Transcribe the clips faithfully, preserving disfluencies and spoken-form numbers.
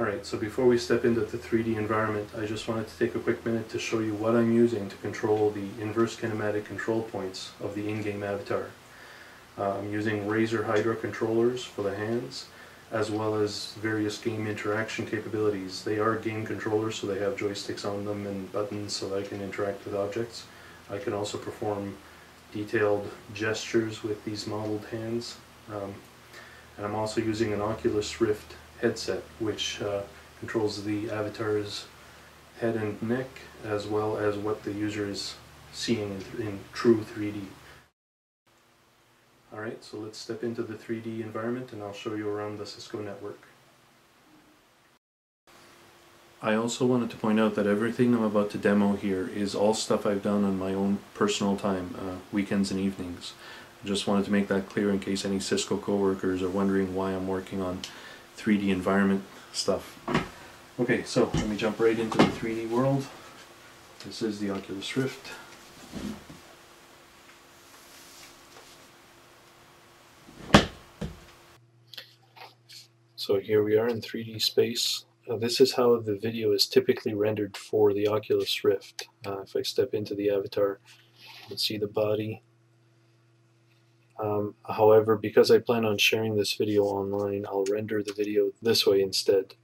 Alright, so before we step into the three D environment, I just wanted to take a quick minute to show you what I'm using to control the inverse kinematic control points of the in-game avatar. Uh, I'm using Razer Hydra controllers for the hands, as well as various game interaction capabilities. They are game controllers, so they have joysticks on them and buttons so that I can interact with objects. I can also perform detailed gestures with these modeled hands. Um, and I'm also using an Oculus Rift headset, which uh, controls the avatar's head and neck, as well as what the user is seeing in, in true three D. Alright, so let's step into the three D environment and I'll show you around the Cisco network. I also wanted to point out that everything I'm about to demo here is all stuff I've done on my own personal time, uh, weekends and evenings. I just wanted to make that clear in case any Cisco coworkers are wondering why I'm working on three D environment stuff. Okay, so let me jump right into the three D world. This is the Oculus Rift. So here we are in three D space. Uh, this is how the video is typically rendered for the Oculus Rift. Uh, if I step into the avatar, you can see the body. Um, however, because I plan on sharing this video online, I'll render the video this way instead.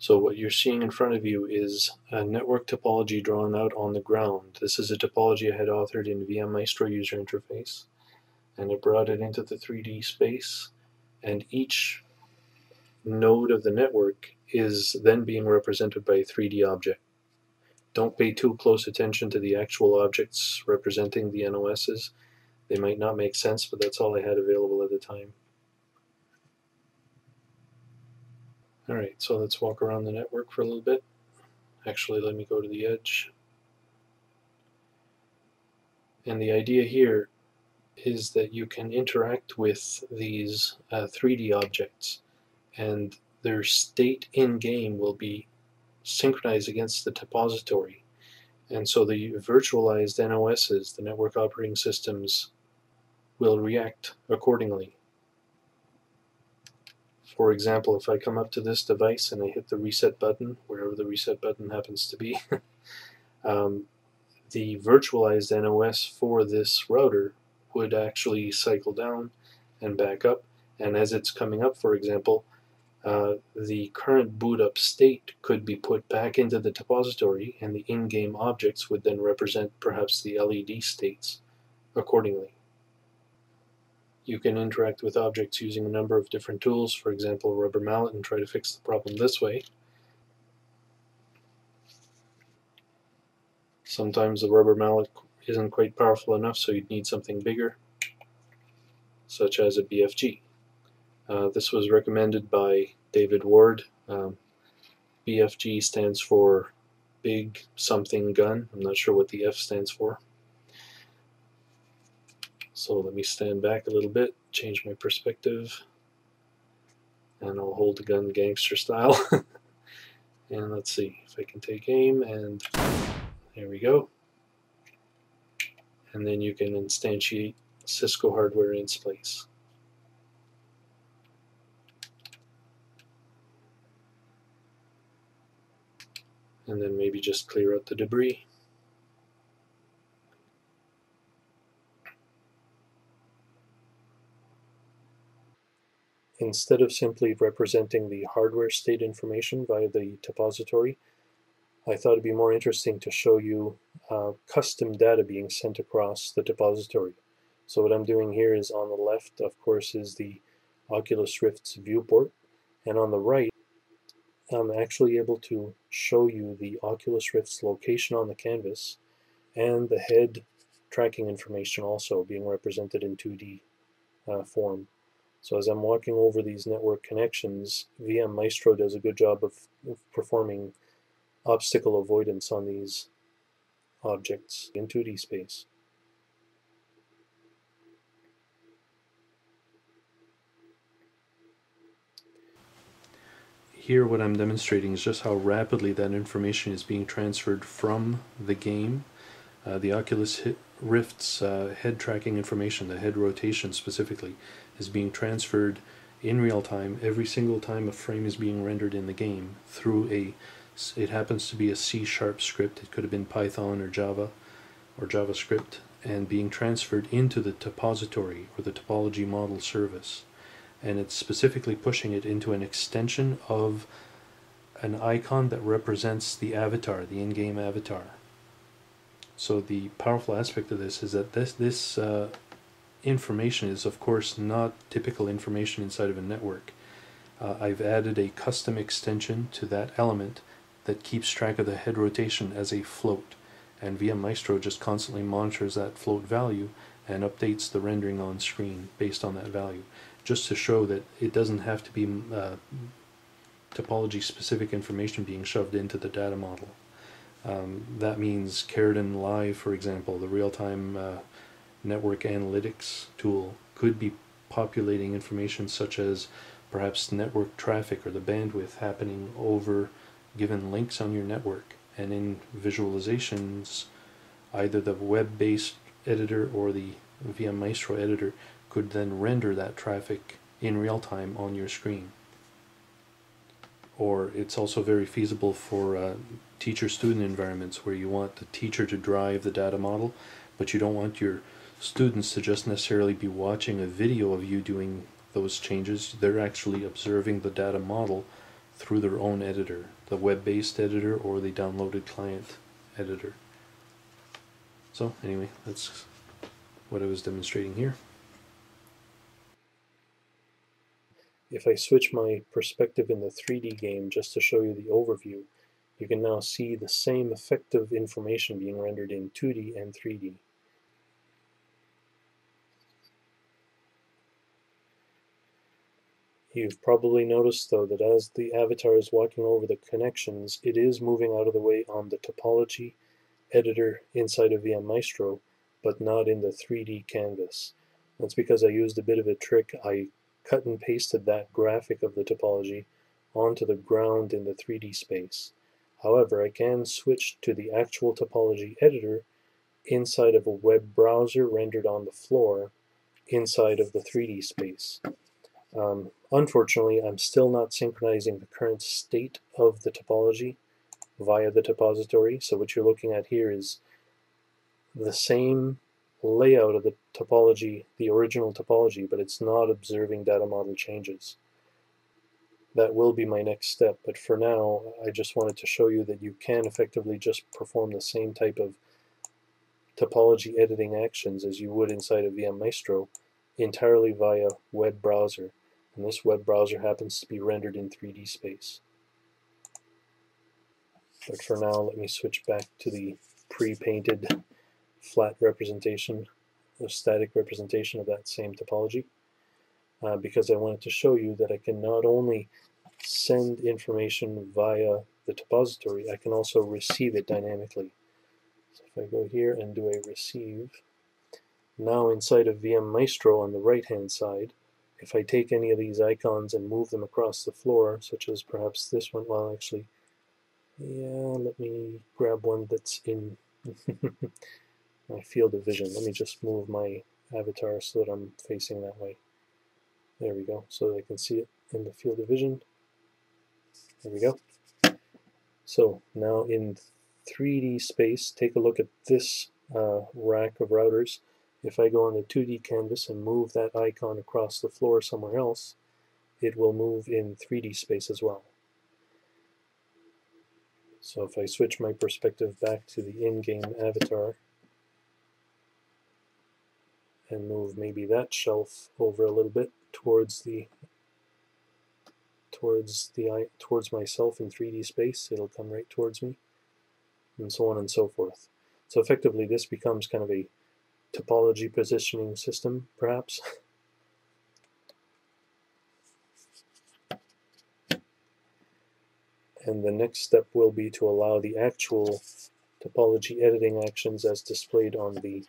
So what you're seeing in front of you is a network topology drawn out on the ground. This is a topology I had authored in V M Maestro user interface, and it brought it into the three D space, and each node of the network is then being represented by a three D object. Don't pay too close attention to the actual objects representing the N O Ss. They might not make sense, but that's all I had available at the time. Alright, so let's walk around the network for a little bit. Actually, let me go to the edge. And the idea here is that you can interact with these uh, three D objects, and their state in-game will be synchronized against the repository. And so the virtualized N O Ss, the network operating systems, will react accordingly. For example, if I come up to this device and I hit the reset button, wherever the reset button happens to be, um, the virtualized N O S for this router would actually cycle down and back up. And as it's coming up, for example, Uh, the current boot-up state could be put back into the repository, and the in-game objects would then represent perhaps the L E D states accordingly. You can interact with objects using a number of different tools, for example, a rubber mallet, and try to fix the problem this way. Sometimes the rubber mallet isn't quite powerful enough, so you'd need something bigger, such as a B F G. Uh, this was recommended by David Ward. Um, B F G stands for Big Something Gun. I'm not sure what the F stands for. So let me stand back a little bit, change my perspective, and I'll hold the gun gangster style. And let's see if I can take aim, and there we go. And then you can instantiate Cisco hardware in space. And then maybe just clear out the debris. Instead of simply representing the hardware state information via the repository, I thought it'd be more interesting to show you uh, custom data being sent across the repository. So what I'm doing here is, on the left, of course, is the Oculus Rift's viewport, and on the right I'm actually able to show you the Oculus Rift's location on the canvas, and the head tracking information also being represented in two D uh, form. So as I'm walking over these network connections, V M Maestro does a good job of, of performing obstacle avoidance on these objects in two D space. Here what I'm demonstrating is just how rapidly that information is being transferred from the game. Uh, the Oculus Rift's uh, head tracking information, the head rotation specifically, is being transferred in real time every single time a frame is being rendered in the game through a, it happens to be a C sharp script, it could have been Python or Java or JavaScript, and being transferred into the Topository or the Topology Model Service. And it's specifically pushing it into an extension of an icon that represents the avatar, the in-game avatar. So the powerful aspect of this is that this, this uh, information is of course not typical information inside of a network. Uh, I've added a custom extension to that element that keeps track of the head rotation as a float, and V M Maestro just constantly monitors that float value and updates the rendering on screen based on that value, just to show that it doesn't have to be uh, topology specific information being shoved into the data model. Um, that means Cariden Live, for example, the real-time uh, network analytics tool, could be populating information such as perhaps network traffic or the bandwidth happening over given links on your network. And in visualizations, either the web-based editor or the V M Maestro editor could then render that traffic in real time on your screen. Or it's also very feasible for uh, teacher-student environments where you want the teacher to drive the data model, but you don't want your students to just necessarily be watching a video of you doing those changes. They're actually observing the data model through their own editor, the web-based editor or the downloaded client editor. So anyway, that's what I was demonstrating here. If I switch my perspective in the three D game just to show you the overview, you can now see the same effective information being rendered in two D and three D. You've probably noticed though that as the avatar is walking over the connections, it is moving out of the way on the topology editor inside of V M Maestro, but not in the three D canvas. That's because I used a bit of a trick. I cut and pasted that graphic of the topology onto the ground in the three D space. However, I can switch to the actual topology editor inside of a web browser rendered on the floor inside of the three D space. Um, unfortunately, I'm still not synchronizing the current state of the topology via the Topository, so what you're looking at here is the same layout of the topology, the original topology, but it's not observing data model changes. That will be my next step, but for now I just wanted to show you that you can effectively just perform the same type of topology editing actions as you would inside of V M Maestro entirely via web browser, and this web browser happens to be rendered in three D space. But for now, let me switch back to the pre-painted flat representation, or static representation of that same topology, uh, because I wanted to show you that I can not only send information via the Topository, I can also receive it dynamically. So if I go here and do a receive, now inside of V M Maestro on the right hand side, if I take any of these icons and move them across the floor, such as perhaps this one, well actually, yeah, let me grab one that's in my field of vision. Let me just move my avatar so that I'm facing that way. There we go, so that I can see it in the field of vision. There we go. So now in three D space, take a look at this uh, rack of routers. If I go on the two D canvas and move that icon across the floor somewhere else, it will move in three D space as well. So if I switch my perspective back to the in-game avatar and move maybe that shelf over a little bit towards the towards the towards myself in three D space, it'll come right towards me, and so on and so forth. So effectively this becomes kind of a topology positioning system, perhaps. And the next step will be to allow the actual topology editing actions as displayed on the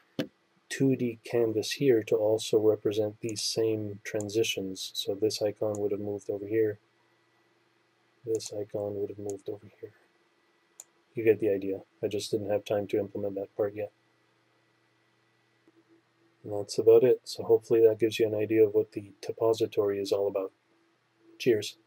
two D canvas here to also represent these same transitions. So this icon would have moved over here, this icon would have moved over here. You get the idea. I just didn't have time to implement that part yet. And that's about it. So hopefully that gives you an idea of what the Topository is all about. Cheers.